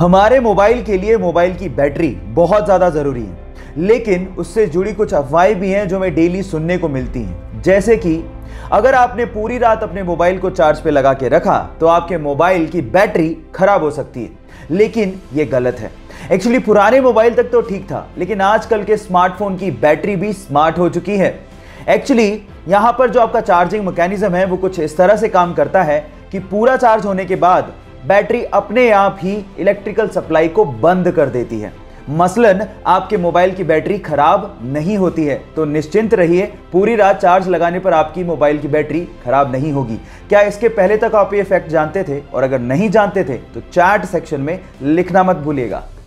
हमारे मोबाइल के लिए मोबाइल की बैटरी बहुत ज़्यादा ज़रूरी है, लेकिन उससे जुड़ी कुछ अफवाहें भी हैं जो हमें डेली सुनने को मिलती हैं। जैसे कि अगर आपने पूरी रात अपने मोबाइल को चार्ज पे लगा के रखा तो आपके मोबाइल की बैटरी खराब हो सकती है, लेकिन ये गलत है। एक्चुअली पुराने मोबाइल तक तो ठीक था, लेकिन आजकल के स्मार्टफोन की बैटरी भी स्मार्ट हो चुकी है। एक्चुअली यहाँ पर जो आपका चार्जिंग मैकेनिज्म है वो कुछ इस तरह से काम करता है कि पूरा चार्ज होने के बाद बैटरी अपने आप ही इलेक्ट्रिकल सप्लाई को बंद कर देती है। मसलन आपके मोबाइल की बैटरी खराब नहीं होती है, तो निश्चिंत रहिए, पूरी रात चार्ज लगाने पर आपकी मोबाइल की बैटरी खराब नहीं होगी। क्या इसके पहले तक आप ये फैक्ट जानते थे? और अगर नहीं जानते थे तो चैट सेक्शन में लिखना मत भूलिएगा।